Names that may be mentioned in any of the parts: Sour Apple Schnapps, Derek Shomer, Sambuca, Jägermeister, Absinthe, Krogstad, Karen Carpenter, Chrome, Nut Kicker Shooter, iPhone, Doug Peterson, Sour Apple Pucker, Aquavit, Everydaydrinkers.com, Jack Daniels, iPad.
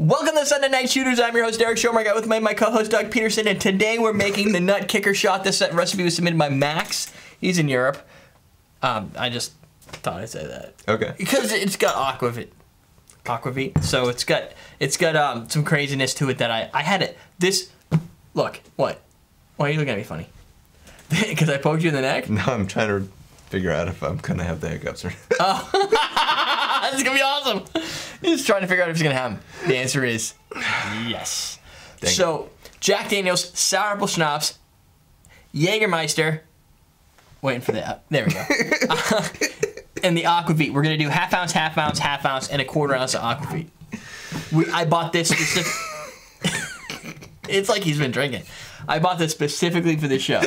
Welcome to Sunday Night Shooters. I'm your host, Derek Shomer. I got with my co-host, Doug Peterson, and today we're making the Nut Kicker Shot. This recipe was submitted by Max. He's in Europe. I just thought I'd say that. Okay. Because it's got Aquavit. Aquavit. So it's got some craziness to it that I had it. This, look, what? Why are you looking at me funny? Because I poked you in the neck? No, I'm trying to figure out if I'm going to have the hiccups or not. Oh, this is going to be awesome. He's trying to figure out if it's going to happen. The answer is yes. Dang. So, Jack Daniels, Sour Apple Schnapps, Jägermeister. Waiting for that. There we go. And the Aquavit. We're going to do half ounce, and a quarter ounce of Aquavit. I bought this specifically. It's like he's been drinking. I bought this specifically for this show.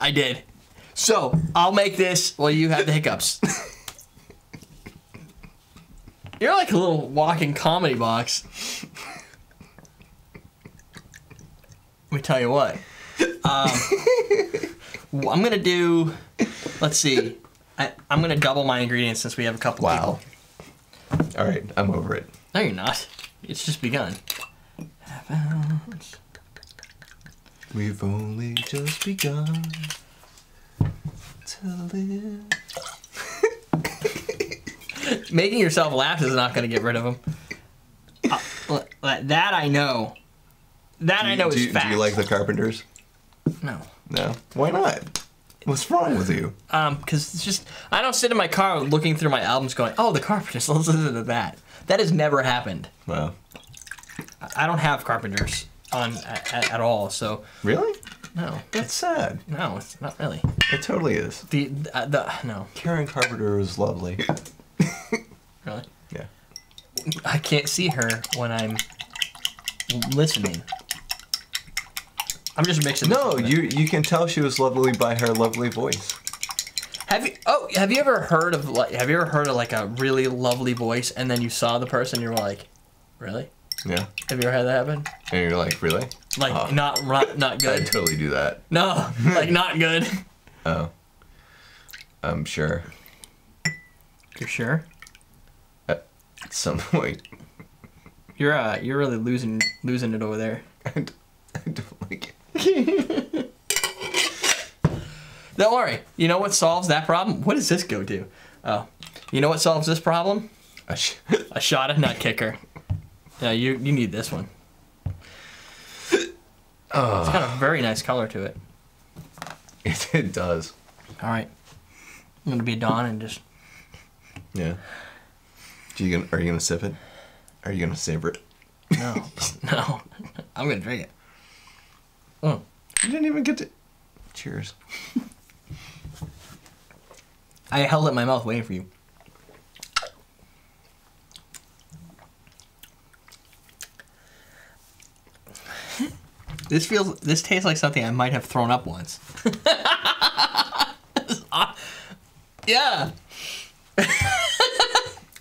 I did. So, I'll make this while you have the hiccups. You're like a little walking comedy box. Let me tell you what. I'm going to do, let's see. I'm going to double my ingredients since we have a couple people. All right, I'm over it. No, you're not. It's just begun. Half ounce. We've only just begun to live. Making yourself laugh is not going to get rid of them. That I know. That I know is fact. Do you like the Carpenters? No. No? Why not? What's wrong with you? Because it's just, I don't sit in my car looking through my albums going, oh, the Carpenters, let's listen to that. That has never happened. Wow. I don't have Carpenters on at all, so. Really? No. That's sad. No, it's not really. It totally is. No. Karen Carpenter is lovely. Really? Yeah. I can't see her when I'm listening. I'm just mixing. No, you can tell she was lovely by her lovely voice. Have you ever heard of like a really lovely voice and then you saw the person and you were like, really? Yeah. Have you ever had that happen? And you're like, really? Like not good. I totally do that. No, like not good. Oh. I'm sure. You're sure? At some point. You're really losing it over there. I don't like it. Don't worry. You know what solves that problem? What does this go to? Oh, you know what solves this problem? A shot of Nut Kicker. Yeah, you need this one. It's got a very nice color to it. It does. All right. I'm gonna be Don and just. Yeah. Are you gonna sip it? Are you gonna savor it? No, no. I'm gonna drink it. Oh, you didn't even get to. Cheers. I held it in my mouth waiting for you. This tastes like something I might have thrown up once. Yeah.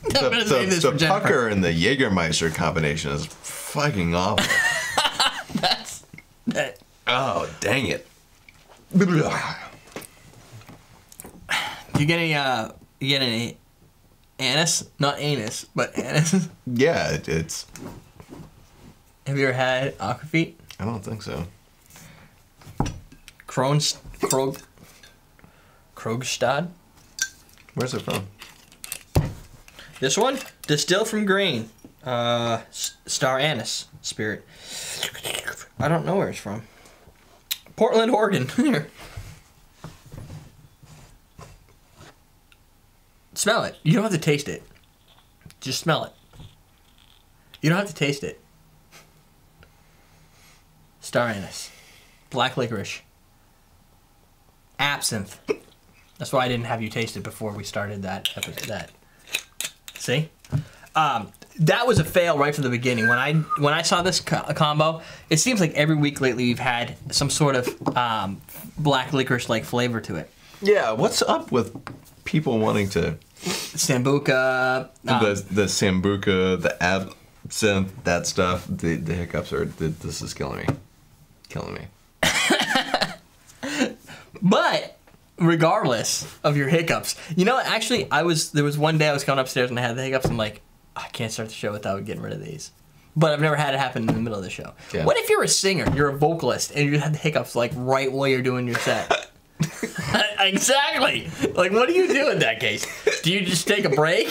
The pucker and the Jägermeister combination is fucking awful. That's that. Oh, dang it. Do you get any anise? Not anus, but anise. Yeah, it's. Have you ever had Aquavit? I don't think so. Krogstad? Where's it from? This one, distilled from grain, star anise spirit. I don't know where it's from. Portland, Oregon. Here. Smell it. You don't have to taste it. Just smell it. You don't have to taste it. Star anise, black licorice, absinthe. That's why I didn't have you taste it before we started that episode. See, that was a fail right from the beginning. When I saw this combo, it seems like every week lately you've had some sort of black licorice like flavor to it. Yeah, what's up with people wanting to Sambuca? The Sambuca, the absinthe, that stuff. The hiccups are. This is killing me. But. Regardless of your hiccups. You know, actually, there was one day I was going upstairs and I had the hiccups. I'm like, I can't start the show without getting rid of these. But I've never had it happen in the middle of the show. Yeah. What if you're a singer, you're a vocalist, and you have the hiccups like right while you're doing your set? Exactly. Like, what do you do in that case? Do you just take a break?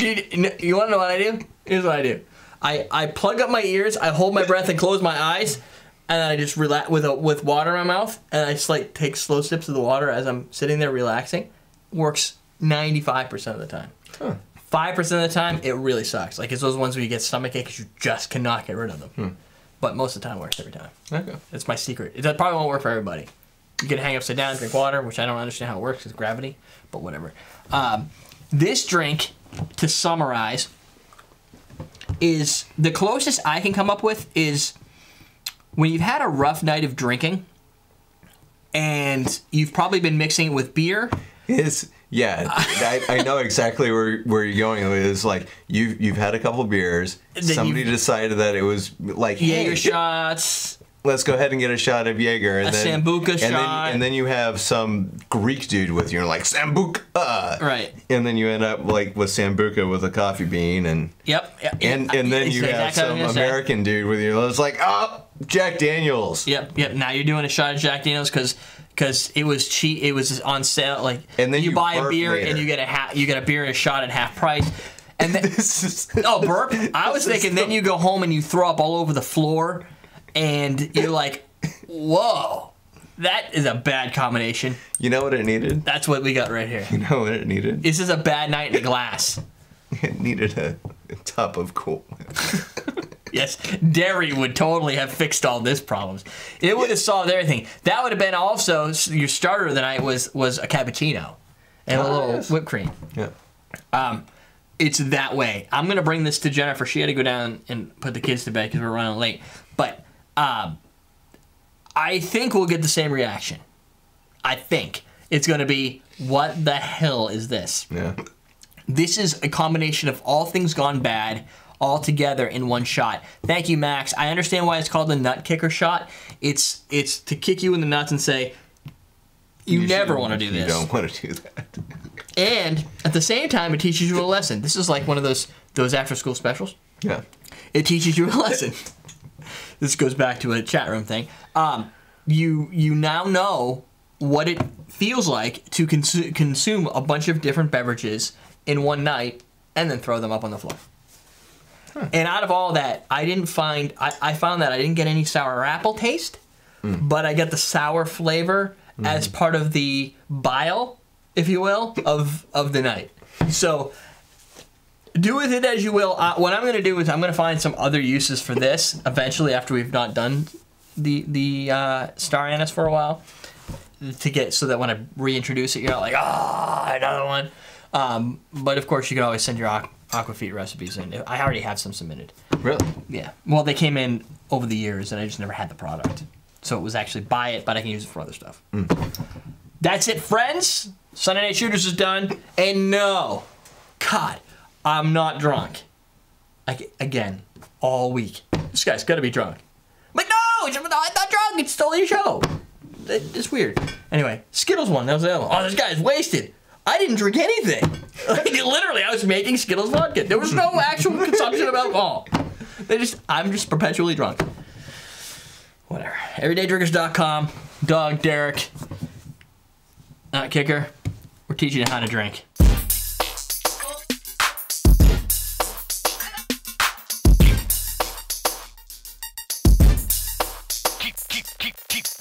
You want to know what I do? Here's what I do. I plug up my ears, I hold my breath and close my eyes, and I just relax with water in my mouth, and I just like take slow sips of the water as I'm sitting there relaxing. Works 95% of the time. Huh. 5% of the time, it really sucks. Like, it's those ones where you get stomachache because you just cannot get rid of them. Hmm. But most of the time, it works every time. Okay. It's my secret. It probably won't work for everybody. You can hang upside down, drink water, which I don't understand how it works because gravity, but whatever. This drink, to summarize, is the closest I can come up with is when you've had a rough night of drinking and you've probably been mixing it with beer. Yeah, I know exactly where you're going. It was like you've had a couple beers. Somebody decided that it was like Jaeger shots. Let's go ahead and get a shot of Jaeger. And then, Sambuca shot. And then you have some Greek dude with you. You're like Sambuca. Right. And then you end up like with Sambuca with a coffee bean and. Yep. And then you have some American dude with you. It's like Jack Daniels. Yep. Yep. Now you're doing a shot of Jack Daniels because it was cheap, it was on sale. Like, and then you buy a beer later. And you get a beer and a shot at half price. And then burp. I was thinking. Then you go home and you throw up all over the floor, and you're like, "Whoa, that is a bad combination." You know what it needed? That's what we got right here. You know what it needed? This is a bad night in a glass. It needed a tub of Cool Whip. Yes, dairy would totally have fixed all this problems. It would have solved everything. That would have been also your starter of the night was a cappuccino and a little whipped cream. Yeah. It's that way. I'm going to bring this to Jennifer. She had to go down and put the kids to bed because we're running late. But I think we'll get the same reaction. I think. It's going to be, what the hell is this? Yeah. This is a combination of all things gone bad, all together in one shot. Thank you, Max. I understand why it's called the Nut Kicker Shot. It's to kick you in the nuts and say, you never want to do this. You don't want to do that. And at the same time, it teaches you a lesson. This is like one of those after-school specials. Yeah. It teaches you a lesson. This goes back to a chat room thing. You now know what it feels like to consume a bunch of different beverages in one night and then throw them up on the floor. Huh. And out of all that, I found that I didn't get any sour apple taste, but I got the sour flavor as part of the bile, if you will, of the night. So do with it as you will. What I'm going to do is I'm going to find some other uses for this eventually after we've not done the star anise for a while, to get so that when I reintroduce it, you're not like, another one. But of course, you can always send your Aquavit recipes in. I already have some submitted. Really? Yeah. Well, they came in over the years, and I just never had the product. So it was actually buy it, but I can use it for other stuff. Mm. That's it, friends. Sunday Night Shooters is done. And no, God, I'm not drunk. Again, all week. This guy's got to be drunk. I'm like, no, I'm not drunk. It's totally a show. It's weird. Anyway, Skittles won. That was the other one. Oh, this guy's wasted. I didn't drink anything. Like, literally, I was making Skittles vodka. There was no actual consumption of alcohol. I'm just perpetually drunk. Whatever. Everydaydrinkers.com. Doug, Derek, Nut Kicker. We're teaching you how to drink. Keep.